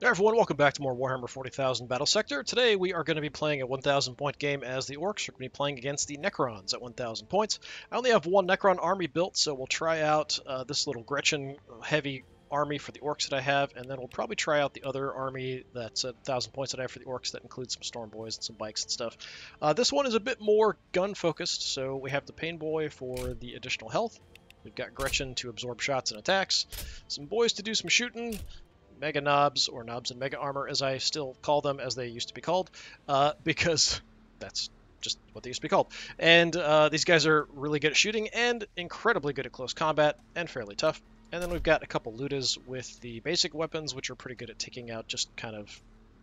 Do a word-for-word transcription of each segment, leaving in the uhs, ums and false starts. Hey everyone, welcome back to more Warhammer forty thousand Battlesector. Today we are going to be playing a one thousand point game as the Orks. We're going to be playing against the Necrons at one thousand points. I only have one Necron army built, so we'll try out uh, this little Gretchin heavy army for the Orks that I have, and then we'll probably try out the other army that's at one thousand points that I have for the Orks that includes some Storm Boys and some Bikes and stuff. Uh, this one is a bit more gun focused, so we have the Pain Boy for the additional health. We've got Gretchin to absorb shots and attacks, some Boys to do some shooting, Mega Nobs, or Nobs and Mega Armor, as I still call them, as they used to be called, uh, because that's just what they used to be called. And uh, these guys are really good at shooting and incredibly good at close combat and fairly tough. And then we've got a couple Lootas with the basic weapons, which are pretty good at taking out just kind of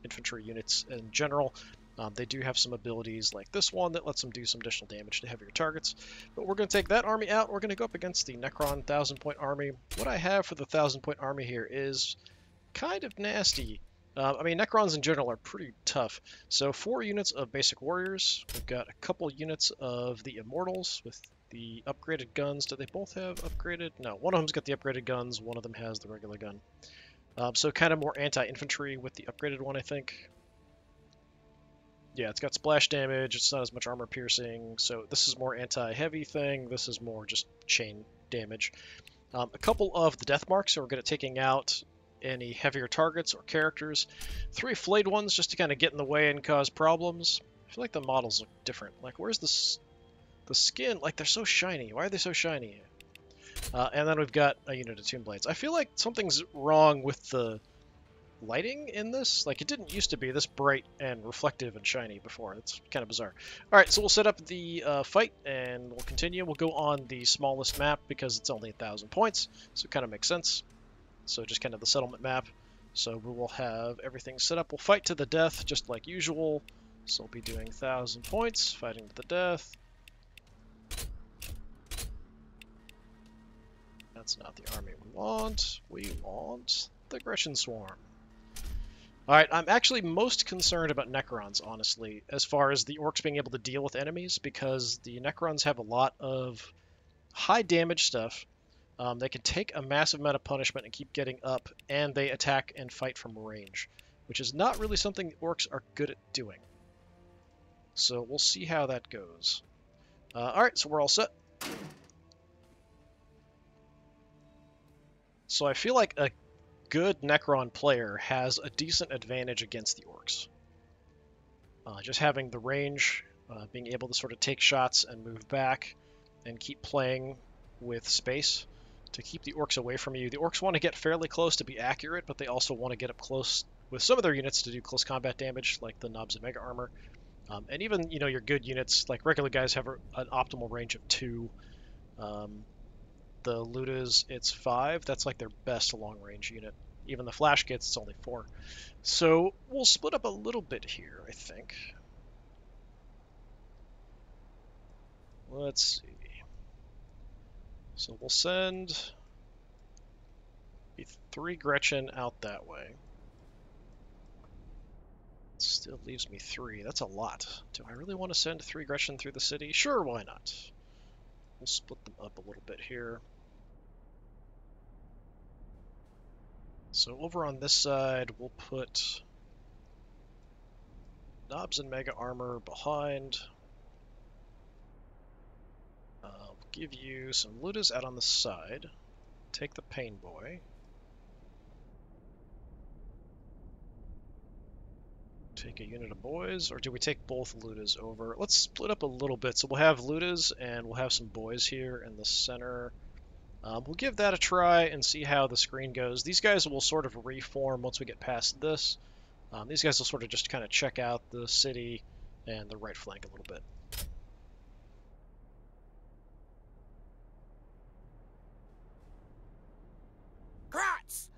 infantry units in general. Um, they do have some abilities like this one that lets them do some additional damage to heavier targets. But we're going to take that army out. We're going to go up against the Necron one thousand point army. What I have for the one thousand point army here is kind of nasty. Uh, I mean, Necrons in general are pretty tough. So four units of basic Warriors. We've got a couple units of the Immortals with the upgraded guns. Do they both have upgraded? No, one of them's got the upgraded guns. One of them has the regular gun. Um, so kind of more anti-infantry with the upgraded one, I think. Yeah, it's got splash damage. It's not as much armor piercing. So this is more anti-heavy thing. This is more just chain damage. Um, a couple of the Death Marks. So we're good at taking out any heavier targets or characters. Three Flayed Ones just to kind of get in the way and cause problems. I feel like the models look different. Like, where's this the skin? Like, they're so shiny. Why are they so shiny? Uh, and then we've got a unit of Tomb Blades. I feel like something's wrong with the lighting in this. Like, it didn't used to be this bright and reflective and shiny before. It's kind of bizarre. All right, so we'll set up the uh, fight and we'll continue. We'll go on the smallest map because it's only one thousand points, so it kind of makes sense. So just kind of the settlement map. So we will have everything set up. We'll fight to the death just like usual. So we'll be doing one thousand points, fighting to the death. That's not the army we want. We want the Gretchin Swarm. Alright, I'm actually most concerned about Necrons, honestly, as far as the Orcs being able to deal with enemies, because the Necrons have a lot of high damage stuff. Um, they can take a massive amount of punishment and keep getting up, and they attack and fight from range, which is not really something the Orcs are good at doing. So we'll see how that goes. Uh, Alright, so we're all set. So I feel like a good Necron player has a decent advantage against the Orcs. Uh, just having the range, uh, being able to sort of take shots and move back and keep playing with space to keep the Orcs away from you. The Orcs want to get fairly close to be accurate, but they also want to get up close with some of their units to do close combat damage, like the Nobs and Mega Armor. Um, and even, you know, your good units, like regular guys, have a, an optimal range of two. Um, the Lootas, it's five. That's like their best long-range unit. Even the Flash Kits, it's only four. So we'll split up a little bit here, I think. Let's see. So we'll send three Gretchin out that way. Still leaves me three. That's a lot. Do I really want to send three Gretchin through the city? Sure, why not? We'll split them up a little bit here. So over on this side, we'll put Nobs and Mega Armor behind. Give you some Lootas out on the side. Take the Pain Boy. Take a unit of Boys, or do we take both Lootas over? Let's split up a little bit. So we'll have Lootas and we'll have some Boys here in the center. Um, we'll give that a try and see how the screen goes. These guys will sort of reform once we get past this. Um, these guys will sort of just kind of check out the city and the right flank a little bit.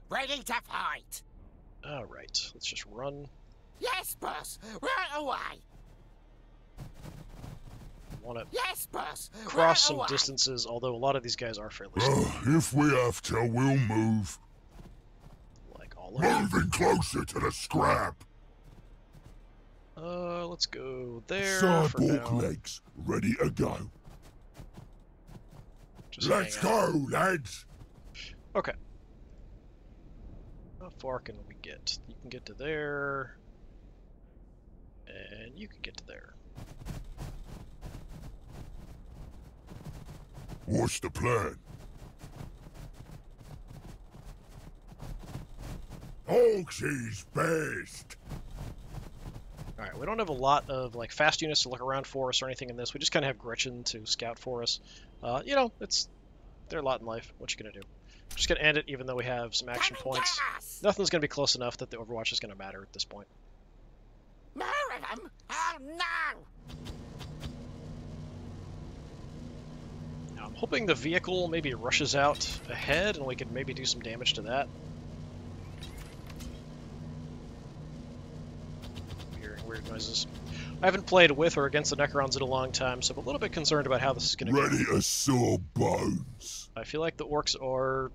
Ready to fight. All right, let's just run. Yes, boss. Right away. Want to yes, boss. Cross right some away. Distances, although a lot of these guys are fairly slow. Uh, if we have to, we'll move. Like all of Moving them. closer to the scrap. Uh, let's go there. Cyborg legs, ready to go. Just let's go, lads. Okay. How far can we get? You can get to there. And you can get to there. What's the plan? Orks best! Alright, we don't have a lot of like fast units to look around for us or anything in this. We just kind of have Gretchin to scout for us. Uh, you know, it's their lot in life. What you gonna do? I'm just gonna end it even though we have some action points. Nothing's gonna be close enough that the Overwatch is gonna matter at this point. More of them? Oh no! Now, I'm hoping the vehicle maybe rushes out ahead and we could maybe do some damage to that. Weird noises. I haven't played with or against the Necrons in a long time, so I'm a little bit concerned about how this is going to go. Ready to saw bones. I feel like the Orks are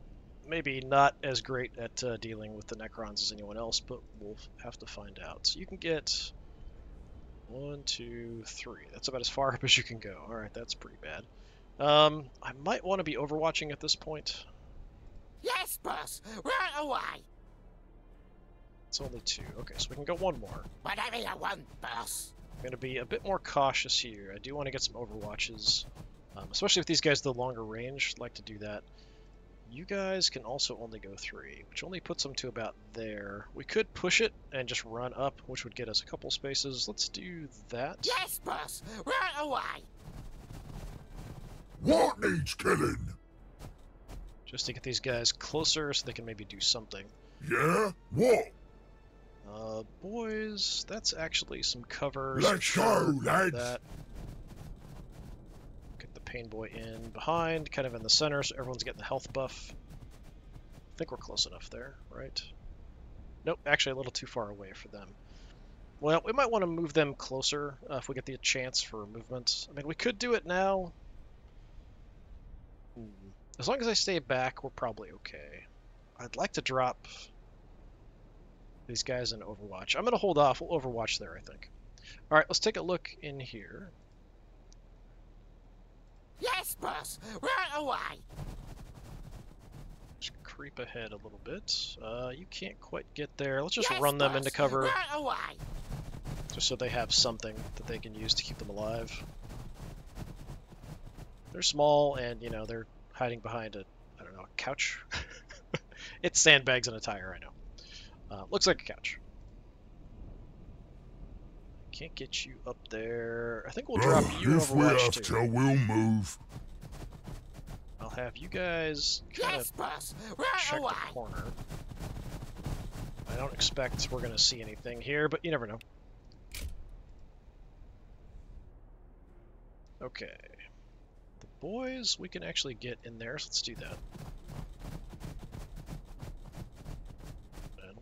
maybe not as great at uh, dealing with the Necrons as anyone else, but we'll have to find out. So you can get one, two, three. That's about as far up as you can go. All right, that's pretty bad. Um, I might want to be overwatching at this point. Yes, boss. Right away. It's only two. Okay, so we can go one more. Whatever you want, boss. I'm going to be a bit more cautious here. I do want to get some overwatches. Um, especially with these guys the longer range. I'd like to do that. You guys can also only go three, which only puts them to about there. We could push it and just run up, which would get us a couple spaces. Let's do that. Yes, boss! Right away! What needs killing? Just to get these guys closer so they can maybe do something. Yeah? What? Uh, boys, that's actually some cover. Let's go, lads! That. Get the Pain Boy in behind, kind of in the center, so everyone's getting the health buff. I think we're close enough there, right? Nope, actually a little too far away for them. Well, we might want to move them closer uh, if we get the chance for movement. I mean, we could do it now. As long as I stay back, we're probably okay. I'd like to drop these guys in Overwatch. I'm going to hold off. We'll Overwatch there, I think. All right, let's take a look in here. Yes, boss! Right away! Just creep ahead a little bit. Uh, you can't quite get there. Let's just yes, run boss. them into cover. Right away! Just so they have something that they can use to keep them alive. They're small and, you know, they're hiding behind a, I don't know, a couch? It's sandbags and a tire, I know. Uh, looks like a couch. Can't get you up there. I think we'll drop uh, you if Overwatch we have too. To, we'll move. I'll have you guys kind yes, of boss. check away. the corner. I don't expect we're going to see anything here, but you never know. Okay. The boys, we can actually get in there, so let's do that.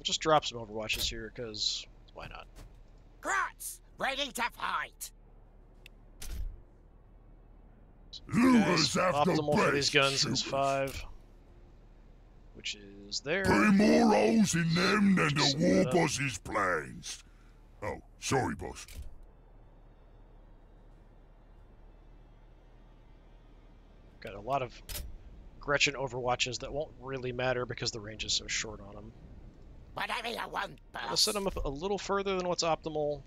Just drop some overwatches here, because why not? Grots, ready to fight. Optimal for these guns is five, which is there. Put more holes in them than the war boss's plans. Oh, sorry, boss. Got a lot of Gretchin overwatches that won't really matter because the range is so short on them. Whatever you want, boss. I'll set them up a little further than what's optimal,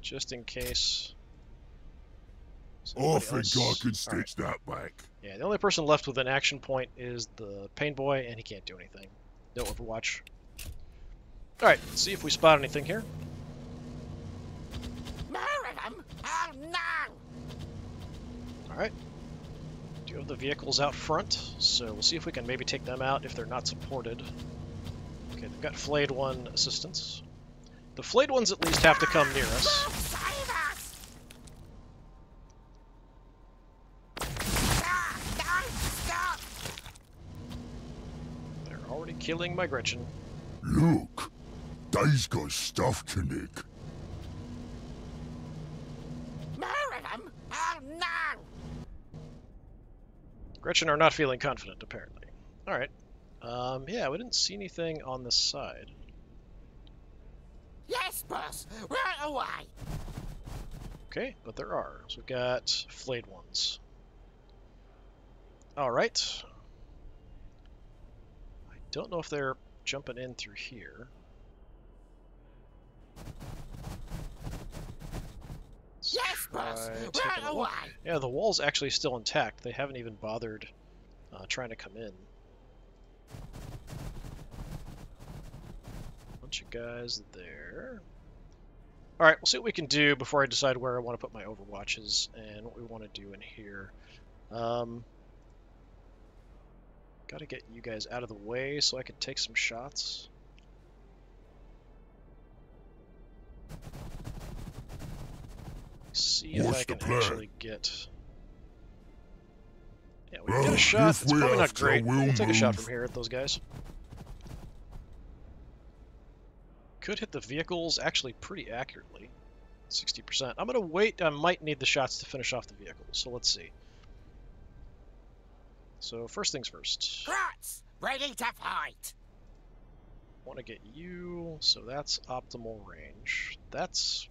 just in case. I think I could stitch that back. Yeah, the only person left with an action point is the Pain Boy, and he can't do anything. No Overwatch. Alright, let's see if we spot anything here. More of them? Oh no! Alright. Do you have the vehicles out front? So we'll see if we can maybe take them out if they're not supported. Okay, they've got Flayed One assistance. The Flayed Ones at least have to come near us. They're already killing my Gretchin. Look! They's got stuff to nick. More of them? Oh no! Gretchin are not feeling confident, apparently. Alright. Um, yeah, we didn't see anything on this side. Yes, boss! Right away! Okay, but there are. So we've got Flayed Ones. Alright. I don't know if they're jumping in through here. Yes, boss! Run away! Yeah, the wall's actually still intact. They haven't even bothered uh, trying to come in. Bunch of guys there. Alright, we'll see what we can do before I decide where I want to put my overwatches and what we want to do in here. Um, gotta get you guys out of the way so I can take some shots. See if I can actually get... Yeah, we can get a shot. It's probably not great. We'll take a shot from here at those guys. Could hit the vehicles actually pretty accurately. sixty percent. I'm going to wait. I might need the shots to finish off the vehicles, so let's see. So, first things first. Grats! Ready to fight! Want to get you, so that's optimal range. That's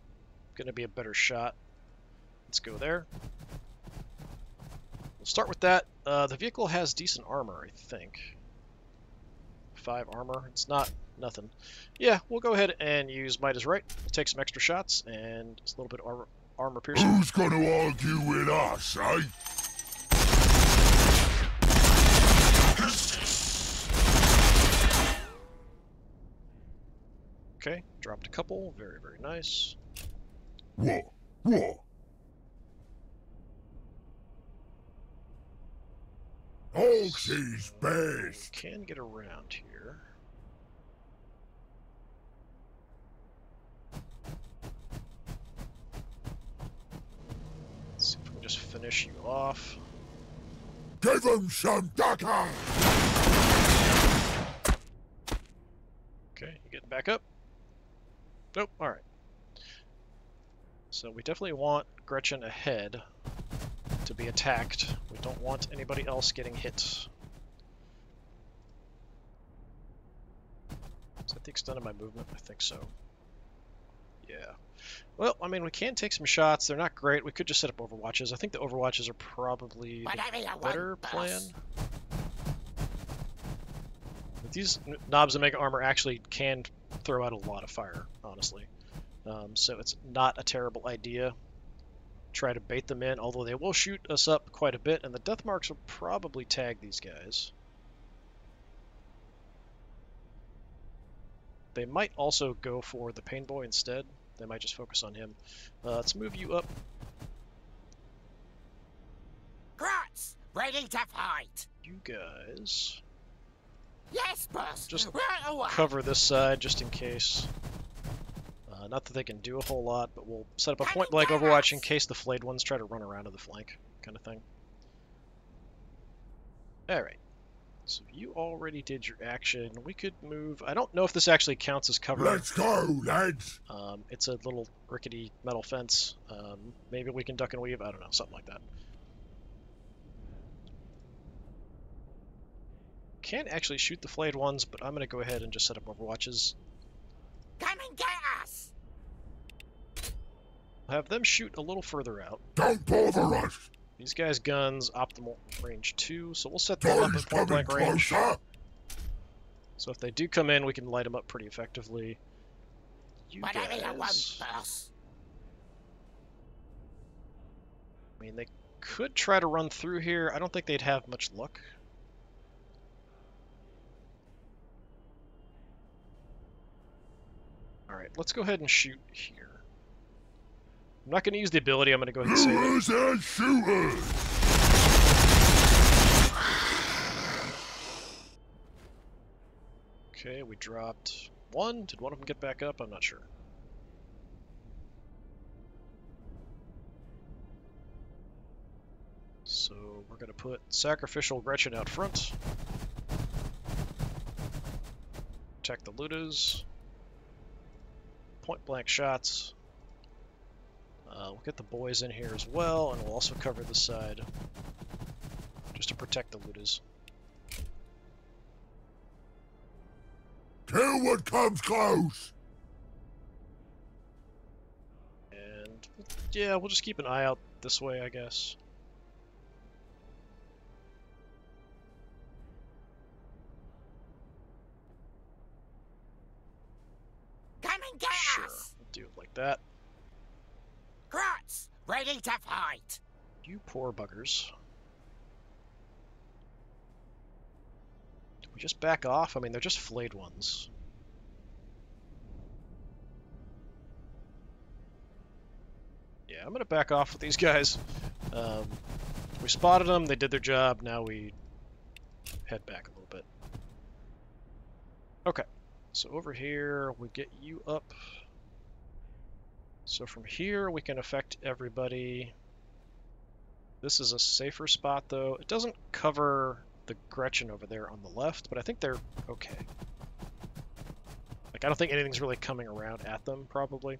going to be a better shot. Let's go there. We'll start with that. Uh, the vehicle has decent armor, I think. Five armor. It's not nothing. Yeah, we'll go ahead and use Midas Right. We'll take some extra shots and just a little bit of armor, armor piercing. Who's going to argue with us, eh? Okay, dropped a couple. Very, very nice. Whoa, whoa. Orks best. Can get around here. Let's see if we can just finish you off. Give him some daka. Okay, you getting back up? Nope. All right. So we definitely want Gretchin ahead to be attacked. We don't want anybody else getting hit. Is that the extent of my movement? I think so. Yeah. Well, I mean, we can take some shots. They're not great. We could just set up overwatches. I think the overwatches are probably the better plan. But these Nobs and Mega Armor actually can throw out a lot of fire, honestly. Um, so it's not a terrible idea. Try to bait them in, although they will shoot us up quite a bit, and the Death Marks will probably tag these guys. They might also go for the Pain Boy instead. They might just focus on him. Uh, let's move you up. Grats! Ready to fight! You guys... Yes, boss! Just cover this side, just in case. Uh, not that they can do a whole lot, but we'll set up a point-blank overwatch in case the Flayed Ones try to run around to the flank, kind of thing. Alright. So you already did your action. We could move... I don't know if this actually counts as cover. Let's go, lads! Um, it's a little rickety metal fence. Um, maybe we can duck and weave. I don't know, something like that. Can't actually shoot the Flayed Ones, but I'm going to go ahead and just set up overwatches. Come and get us! I'll have them shoot a little further out. Don't bother us! These guys' guns, optimal range two, so we'll set them up at point blank range. So if they do come in, we can light them up pretty effectively. You guys... I mean, they could try to run through here. I don't think they'd have much luck. Alright, let's go ahead and shoot here. I'm not going to use the ability, I'm going to go ahead and save it. And shooter. Okay, we dropped one. Did one of them get back up? I'm not sure. So, we're going to put Sacrificial Gretchin out front. Protect the Lootas. Point blank shots. Uh, we'll get the boys in here as well, and we'll also cover the side just to protect the Lootas. Kill what comes close. And yeah, we'll just keep an eye out this way, I guess. do it like that. Grats! Ready to fight! You poor buggers. Do we just back off? I mean, they're just flayed ones. Yeah, I'm gonna back off with these guys. Um, we spotted them, they did their job, now we head back a little bit. Okay, so over here, we get you up. So from here, we can affect everybody. This is a safer spot, though. It doesn't cover the Gretchen over there on the left, but I think they're okay. Like, I don't think anything's really coming around at them, probably.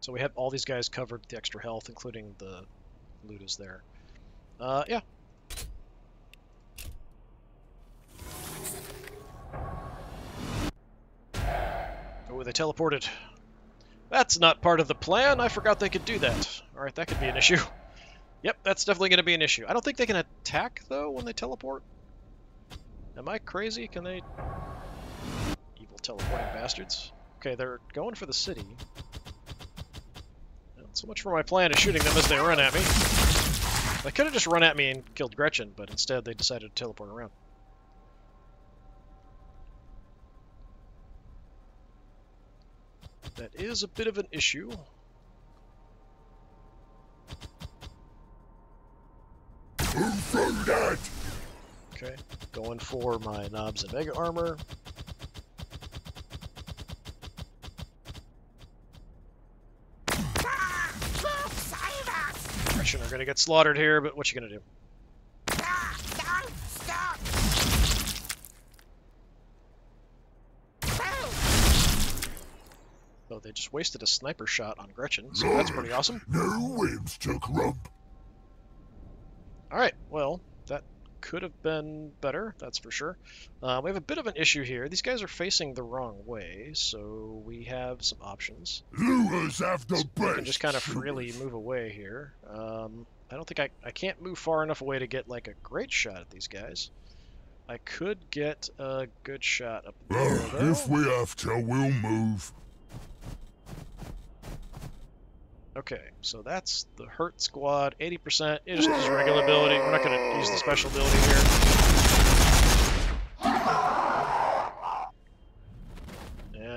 So we have all these guys covered with the extra health, including the Lootas there. Uh, yeah. Oh, they teleported. That's not part of the plan. I forgot they could do that. Alright, that could be an issue. Yep, that's definitely going to be an issue. I don't think they can attack, though, when they teleport. Am I crazy? Can they... Evil teleporting bastards. Okay, they're going for the city. Not so much for my plan of shooting them as they run at me. They could have just run at me and killed Gretchen, but instead they decided to teleport around. That is a bit of an issue. Who threw that? Okay, going for my Nobs and Mega armor. Ah, look, save us! Gretchen are gonna get slaughtered here, but what you gonna do? Ah, don't stop. Oh, they just wasted a sniper shot on Gretchen, so Lord, that's pretty awesome. No whims to crump. Alright, well, that could have been better, that's for sure. Uh, we have a bit of an issue here. These guys are facing the wrong way, so we have some options. Lures have the so best. We can just kind of freely move away here. Um, I don't think I... I can't move far enough away to get, like, a great shot at these guys. I could get a good shot up there, uh, if we have to, we'll move. Okay, so that's the Hurt Squad, eighty percent. It just uses regular ability. We're not going to use the special ability here.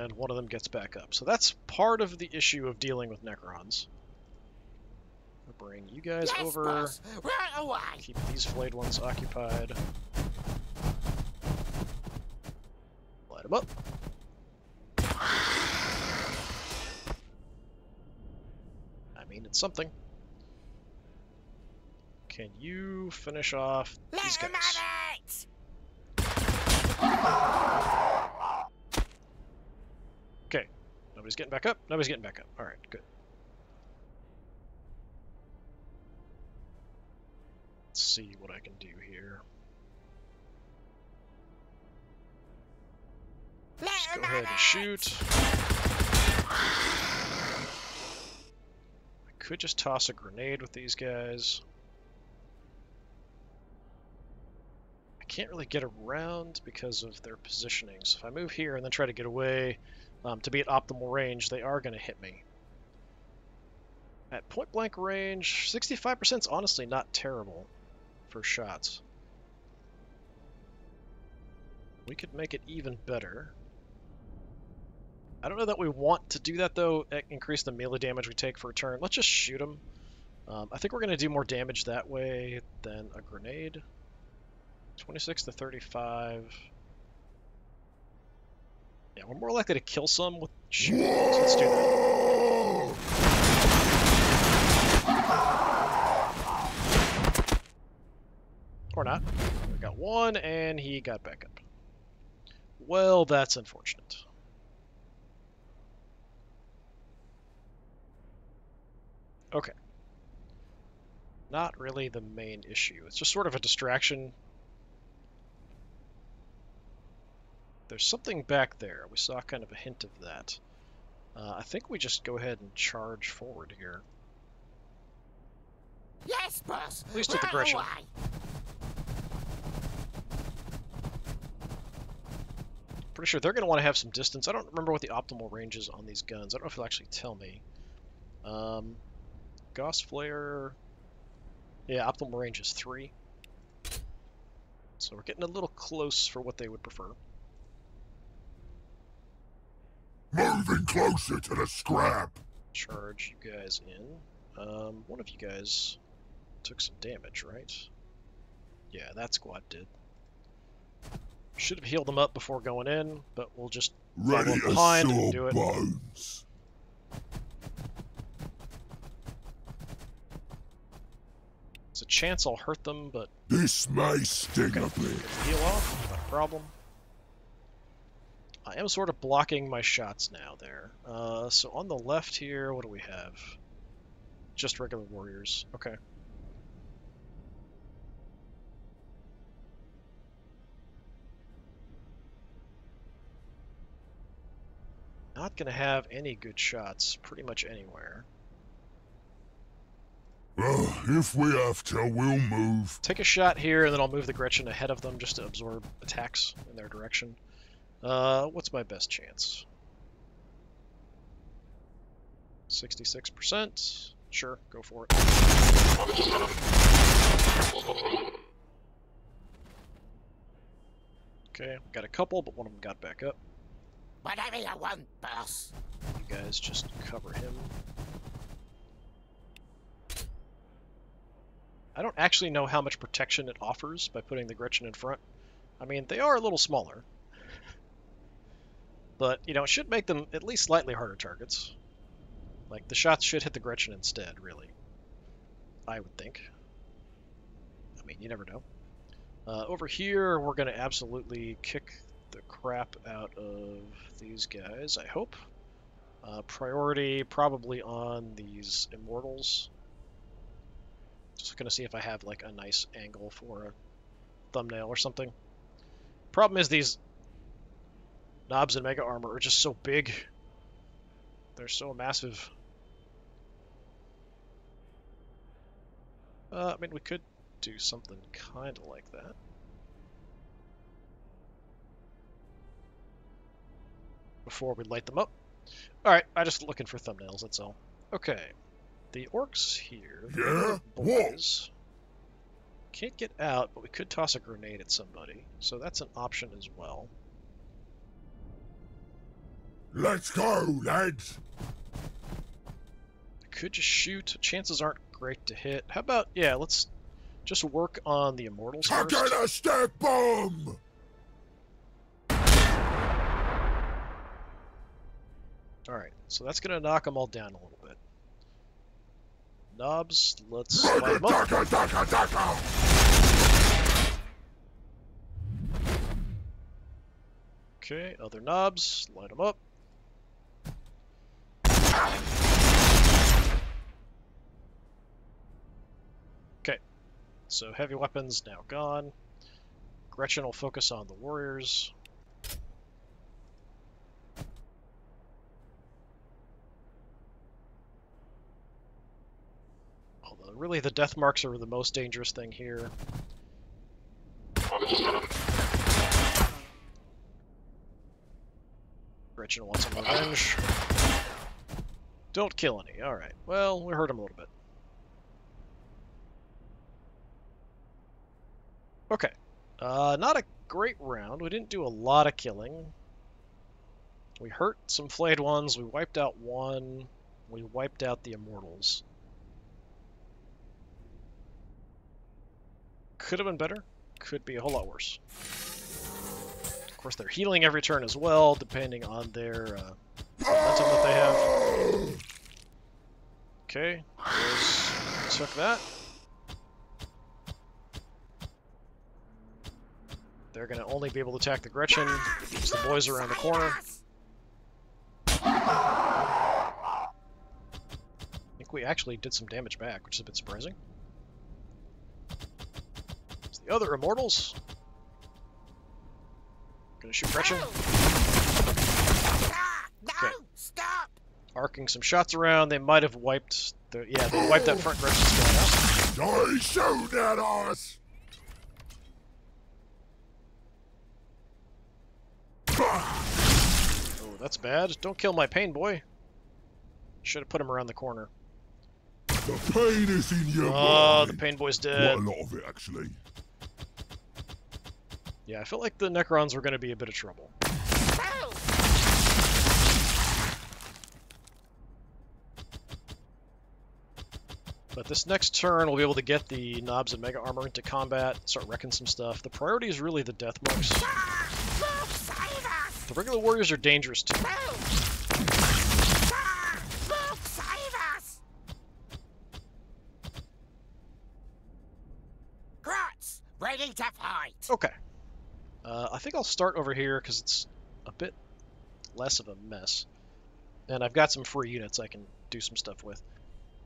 And one of them gets back up. So that's part of the issue of dealing with Necrons. We'll bring you guys yes, over. Boss. Right away. Keep these flayed ones occupied. Light them up. It's something. Can you finish off these guys? Okay. Nobody's getting back up. Nobody's getting back up. All right, good. Let's see what I can do here. Just go ahead and shoot. Could just toss a grenade with these guys. I can't really get around because of their positioning. So if I move here and then try to get away um, to be at optimal range, they are going to hit me. At point blank range, sixty-five percent is honestly not terrible for shots. We could make it even better. I don't know that we want to do that, though, increase the melee damage we take for a turn. Let's just shoot them. Um, I think we're going to do more damage that way than a grenade. twenty-six to thirty-five. Yeah, we're more likely to kill some with shooting. So let's do that. Or not. We got one, and he got back up. Well, that's unfortunate. Okay. Not really the main issue. It's just sort of a distraction. There's something back there. We saw kind of a hint of that. Uh, I think we just go ahead and charge forward here. Yes, boss. At least with the Gretchen. pretty sure they're going to want to have some distance. I don't remember what the optimal range is on these guns. I don't know if it'll actually tell me. Um, Gauss Flare... Yeah, optimal range is three. So we're getting a little close for what they would prefer. Moving closer to the scrap! Charge you guys in. Um, one of you guys took some damage, right? Yeah, that squad did. Should have healed them up before going in, but we'll just ready follow behind and do it. Bones. There's a chance I'll hurt them, but this may sting a bit. Heal off, not a problem. I am sort of blocking my shots now there. Uh, so on the left here, what do we have? Just regular warriors. Okay. Not going to have any good shots pretty much anywhere. Well, if we have to, we'll move. Take a shot here, and then I'll move the Gretchin ahead of them just to absorb attacks in their direction. Uh, what's my best chance? sixty-six percent? Sure, go for it. Okay, got a couple, but one of them got back up. Whatever you want, boss. You guys just cover him. I don't actually know how much protection it offers by putting the Gretchin in front. I mean, they are a little smaller. But, you know, it should make them at least slightly harder targets. Like, the shots should hit the Gretchin instead, really. I would think. I mean, you never know. Uh, over here, we're going to absolutely kick the crap out of these guys, I hope. Uh, priority probably on these Immortals. Just gonna see if I have like a nice angle for a thumbnail or something. Problem is these Nobs and Mega Armor are just so big. They're so massive. Uh, I mean, we could do something kind of like that. Before we light them up. Alright, I'm just looking for thumbnails, that's all. Okay. The Orks here. The yeah? Boys. Can't get out, but we could toss a grenade at somebody. So that's an option as well. Let's go, lads! I could just shoot. Chances aren't great to hit. How about, yeah, let's just work on the Immortals first. Take it a step bomb! Alright, so that's going to knock them all down a little bit. Nobs, let's light them up. Okay, other Nobs, light them up. Okay, so heavy weapons now gone. Gretchin will focus on the warriors. Really, the death marks are the most dangerous thing here. Gretchin wants some revenge. Don't kill any. Alright. Well, we hurt him a little bit. Okay. Uh, not a great round. We didn't do a lot of killing. We hurt some Flayed Ones. We wiped out one. We wiped out the Immortals. Could have been better. Could be a whole lot worse. Of course, they're healing every turn as well, depending on their uh, momentum that they have. Okay. There's... Took that. They're going to only be able to attack the Gretchin because the boys are around the corner. I think we actually did some damage back, which is a bit surprising. Other Immortals. Gonna shoot Gretchin. Okay. Arcing some shots around. They might have wiped the yeah, they wiped that front Gretchin squad out. They shoot at us. Oh, that's bad. Don't kill my Pain Boy. Should have put him around the corner. The pain is in your Oh, mind. The Pain Boy's dead. Quite a lot of it, actually. Yeah, I felt like the Necrons were going to be a bit of trouble. But this next turn, we'll be able to get the Nobs and Mega Armor into combat, start wrecking some stuff. The priority is really the Death Marks. The regular Warriors are dangerous too. Ready to fight. Okay. Uh, I think I'll start over here because it's a bit less of a mess. And I've got some free units I can do some stuff with.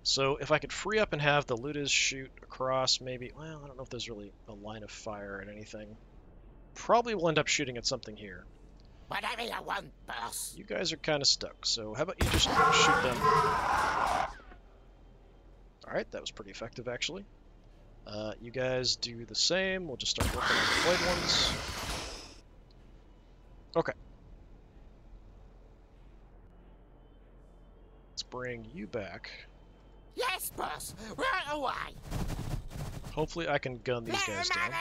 So if I could free up and have the Lootas shoot across, maybe... Well, I don't know if there's really a line of fire at anything. Probably will end up shooting at something here. Whatever you want, boss. You guys are kind of stuck, so how about you just shoot them? Alright, that was pretty effective, actually. Uh, you guys do the same. We'll just start working on the Flayed Ones. Okay. Let's bring you back. Yes, boss! Right away! Hopefully I can gun these guys down.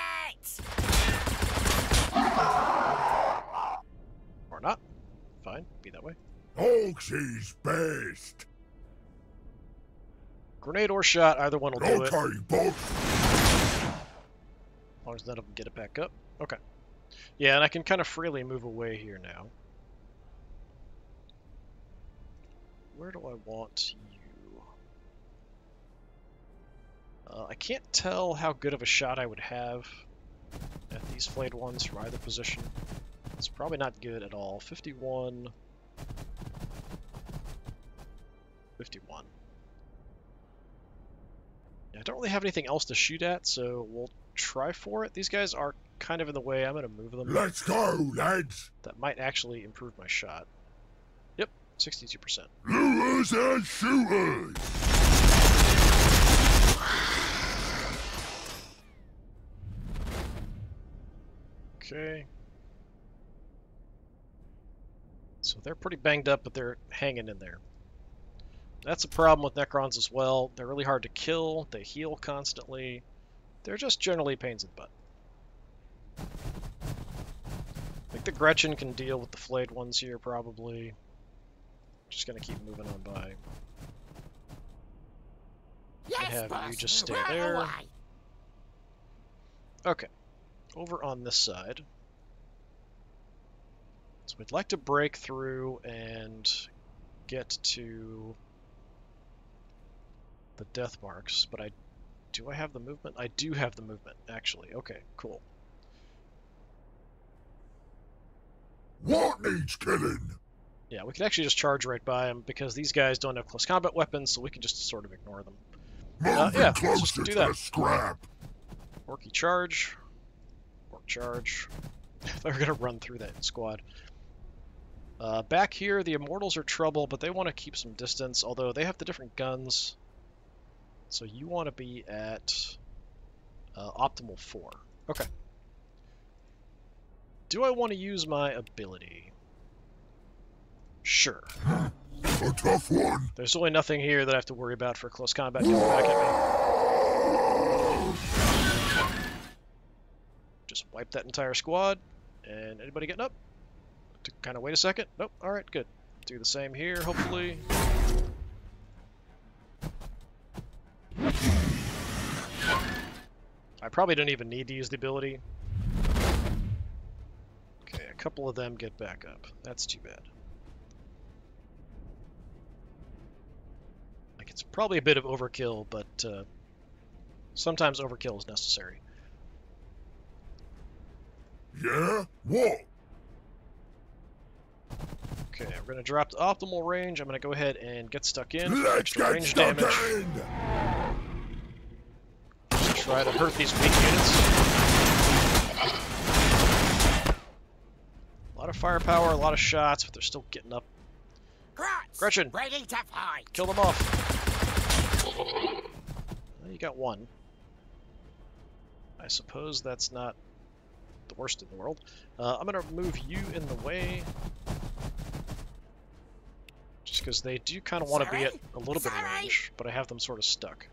Or not. Fine, be that way. Orks is best! Grenade or shot, either one will do it. Okay, both. As long as none of them get it back up. Okay. Yeah, and I can kind of freely move away here now. Where do I want you? Uh, I can't tell how good of a shot I would have at these Flayed Ones from either position. It's probably not good at all. fifty-one. fifty-one. I don't really have anything else to shoot at, so we'll try for it. These guys are kind of in the way. I'm going to move them. Let's go, lads! That might actually improve my shot. Yep, sixty-two percent. Lures and shooters! Okay. So they're pretty banged up, but they're hanging in there. That's a problem with Necrons as well. They're really hard to kill. They heal constantly. They're just generally pains in the butt. I think the Gretchin can deal with the Flayed Ones here, probably. Just going to keep moving on by. Yes, have boss, you just stay there. Away. Okay. Over on this side. So we'd like to break through and... get to the Death Marks, but I do I have the movement? I do have the movement, actually. Okay, cool. What needs killing? Yeah, we can actually just charge right by them because these guys don't have close combat weapons, so we can just sort of ignore them. Uh, yeah, let's just do that. Scrap. Orky charge. Ork charge. I thought we were gonna run through that squad. Uh, back here, the Immortals are trouble, but they want to keep some distance, although they have the different guns. So you want to be at uh, optimal four. Okay. Do I want to use my ability? Sure. A tough one. There's really nothing here that I have to worry about for close combat. Coming back at me. Just wipe that entire squad. And anybody getting up? To kind of wait a second. Nope. All right, good. Do the same here, hopefully. I probably don't even need to use the ability. Okay, a couple of them get back up. That's too bad. Like, it's probably a bit of overkill, but uh, sometimes overkill is necessary. Yeah? What? Okay, we're going to drop to optimal range. I'm going to go ahead and get stuck in. Let's get range stuck damage. In. Try to hurt these weak units. A lot of firepower, a lot of shots, but they're still getting up. Gretchin, ready to fight. Kill them off. Well, you got one. I suppose that's not the worst in the world. Uh, I'm going to move you in the way. Just because they do kind of want to be at a little bit of range, but I have them sort of stuck.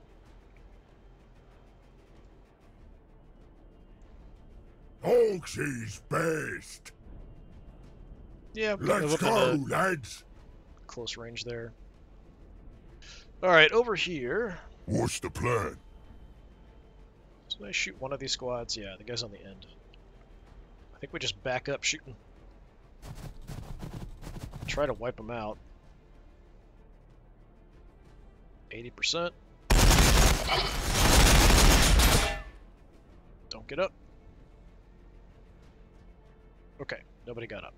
Orks best! Yeah, let's go, lads! Close range there. Alright, over here. What's the plan? So I shoot one of these squads. Yeah, the guy's on the end. I think we just back up shooting. Try to wipe them out. eighty percent. Don't get up. Okay, nobody got up.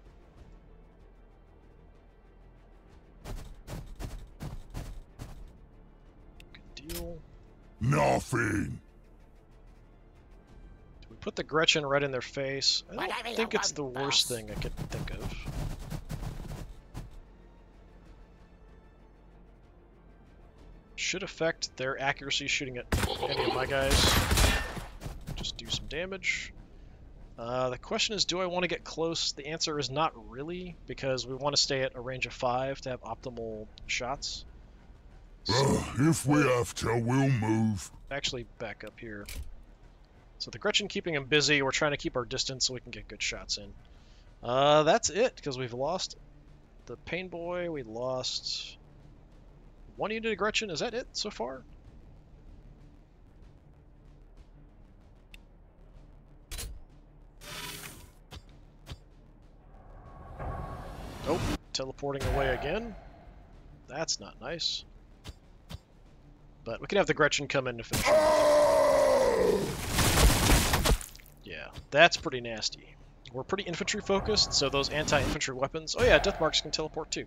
Good deal. Nothing. We put the Gretchin right in their face. I don't think it's the worst thing I could think of. Should affect their accuracy shooting at any of my guys. Just do some damage. Uh, the question is, do I want to get close? The answer is not really, because we want to stay at a range of five to have optimal shots. So, uh, if we have to, we'll move. Actually, back up here. So the Gretchin keeping him busy. We're trying to keep our distance so we can get good shots in. Uh, that's it, because we've lost the Pain Boy. We lost one unit of Gretchin. Is that it so far? Nope, teleporting away again. That's not nice. But we can have the Gretchin come in to finish. Oh! Yeah, that's pretty nasty. We're pretty infantry focused, so those anti-infantry weapons... Oh yeah, Death Marks can teleport too.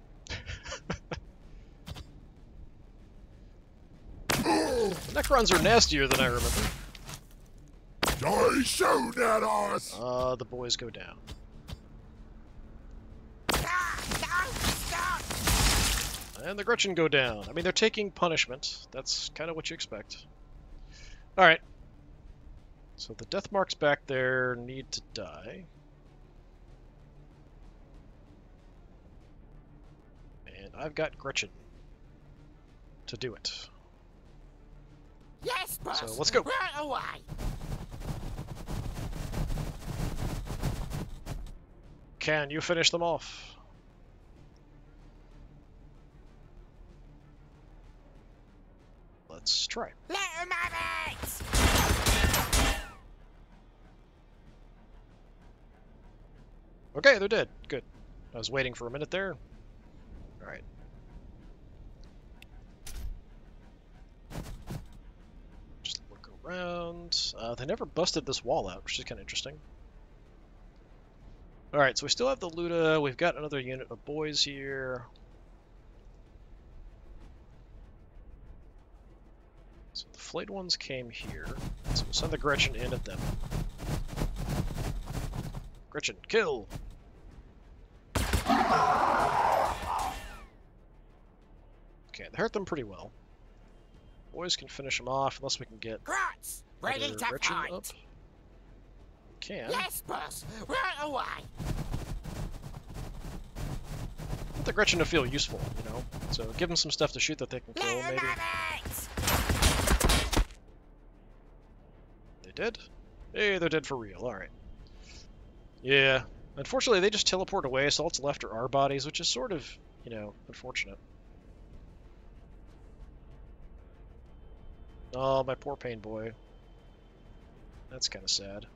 Oh! Necrons are nastier than I remember. They shoot at us! Uh, the boys go down. And the Gretchin go down. I mean, they're taking punishment. That's kind of what you expect. Alright. So the Death Marks back there need to die. And I've got Gretchin to do it. Yes, boss. So let's go. Right away. Can you finish them off? Let's try. Let him have it! Okay, they're dead. Good. I was waiting for a minute there. Alright. Just look around. Uh, they never busted this wall out, which is kind of interesting. Alright, so we still have the Lootas. We've got another unit of boys here. So the Flayed Ones came here, so we'll send the Gretchin in at them. Gretchin, kill! Okay, they hurt them pretty well. Boys can finish them off, unless we can get ready to Gretchen fight. Up. We can. Yes, boss! Right away! Want the Gretchin to feel useful, you know? So give them some stuff to shoot that they can kill, maybe. Dead? Hey, they're dead for real. Alright. Yeah. Unfortunately, they just teleport away, so all that's left are our bodies, which is sort of, you know, unfortunate. Oh, my poor Pain Boy. That's kind of sad.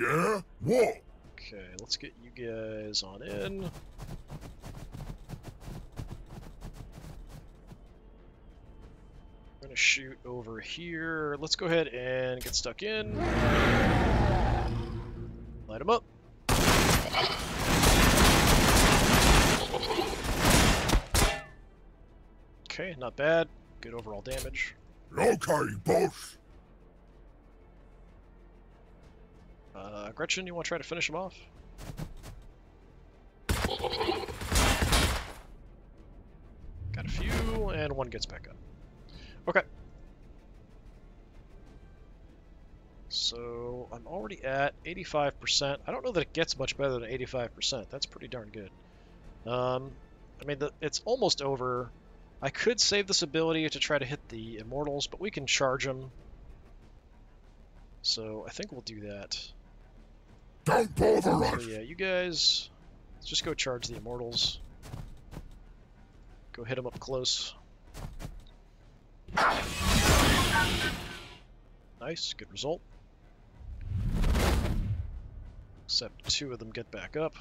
Yeah? Whoa! Okay, let's get you guys on in. Shoot over here. Let's go ahead and get stuck in. Light him up. Okay, not bad. Good overall damage. Okay, boss. Uh, Gretchin, you want to try to finish him off? Got a few, and one gets back up. Okay. So I'm already at eighty-five percent. I don't know that it gets much better than eighty-five percent. That's pretty darn good. Um, I mean, the, it's almost over. I could save this ability to try to hit the Immortals, but we can charge them. So I think we'll do that. Don't bother us! So yeah, you guys, let's just go charge the Immortals. Go hit them up close. Nice, good result. Except two of them get back up.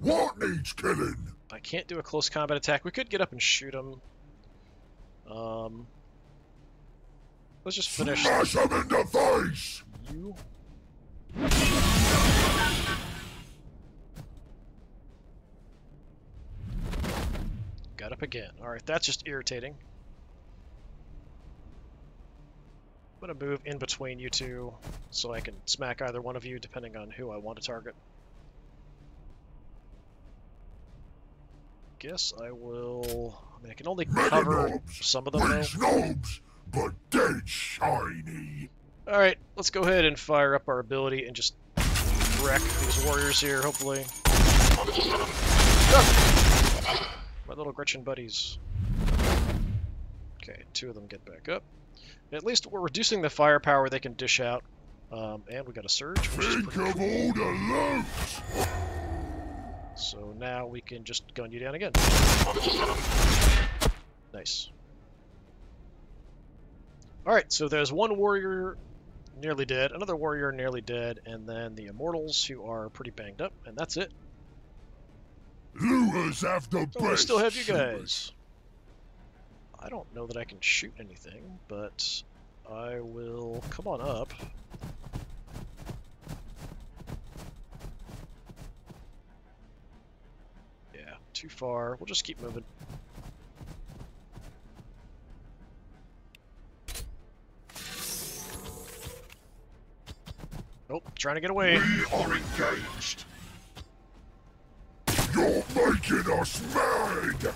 What needs killing? I can't do a close combat attack. We could get up and shoot them. Um, let's just finish. Smash them in the face! You. Got up again. Alright, that's just irritating. I'm going to move in between you two so I can smack either one of you depending on who I want to target. Guess I will... I mean, I can only Mega cover Nobs, some of them, though. But dead shiny. Alright, let's go ahead and fire up our ability and just wreck these warriors here, hopefully. My little Gretchin buddies. Okay, two of them get back up. At least we're reducing the firepower they can dish out. Um, and we got a surge, which is pretty cool. So now we can just gun you down again. Nice. Alright, so there's one warrior nearly dead, another warrior nearly dead, and then the Immortals, who are pretty banged up, and that's it. Lootas after so we still have you guys. I don't know that I can shoot anything, but I will come on up. Yeah, too far. We'll just keep moving. Nope, trying to get away. We are engaged. You're making us mad!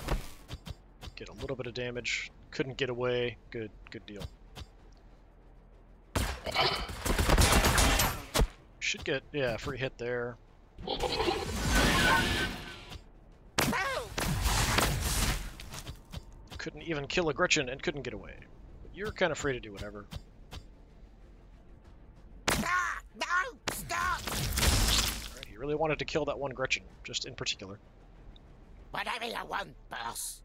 Get a little bit of damage. Couldn't get away. Good, good deal. Should get, yeah, free hit there. Couldn't even kill a Gretchin and couldn't get away. But you're kind of free to do whatever. Ah, no, stop! Right, you really wanted to kill that one Gretchin, just in particular. Whatever you want, boss.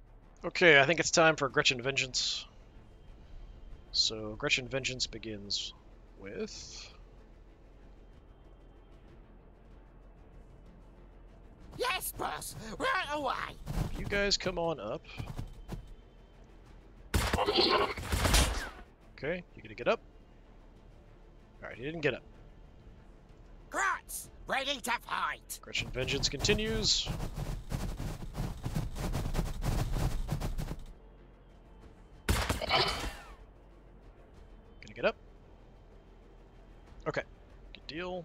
Okay, I think it's time for Gretchin Vengeance. So, Gretchin Vengeance begins with... Yes, boss! Right away! You guys come on up. Okay, you gonna get up? Alright, he didn't get up. Grats! Ready to fight! Gretchin Vengeance continues. Okay, good deal.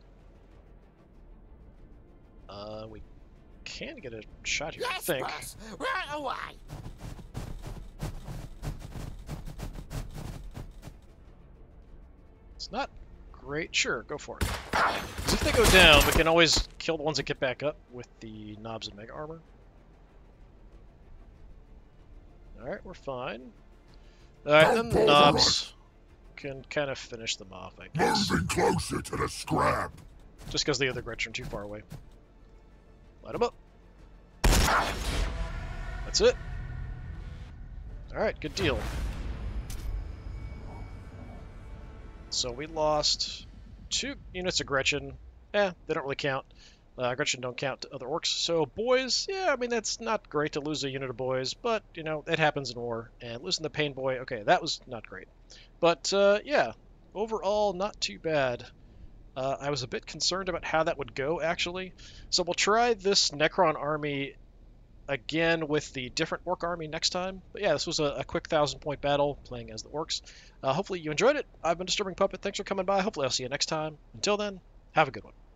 Uh, we can get a shot here, yes, I think. Boss. Right away. It's not great. Sure, go for it. So if they go down, we can always kill the ones that get back up with the Nobs and Mega Armor. Alright, we're fine. Alright, then the Nobs... can kind of finish them off, I guess. Moving closer to the scrap. Just because the other Gretchen are too far away. Light them up. That's it. Alright, good deal. So we lost two units of Gretchen. Eh, they don't really count. Uh, Gretchen don't count to other orcs. So boys, yeah, I mean, that's not great to lose a unit of boys, but, you know, it happens in war. And losing the Pain Boy, okay, that was not great. But, uh, yeah, overall, not too bad. Uh, I was a bit concerned about how that would go, actually. So we'll try this Necron army again with the different orc army next time. But, yeah, this was a, a quick thousand-point battle playing as the orcs. Uh, hopefully you enjoyed it. I've been Disturbing Puppet. Thanks for coming by. Hopefully I'll see you next time. Until then, have a good one.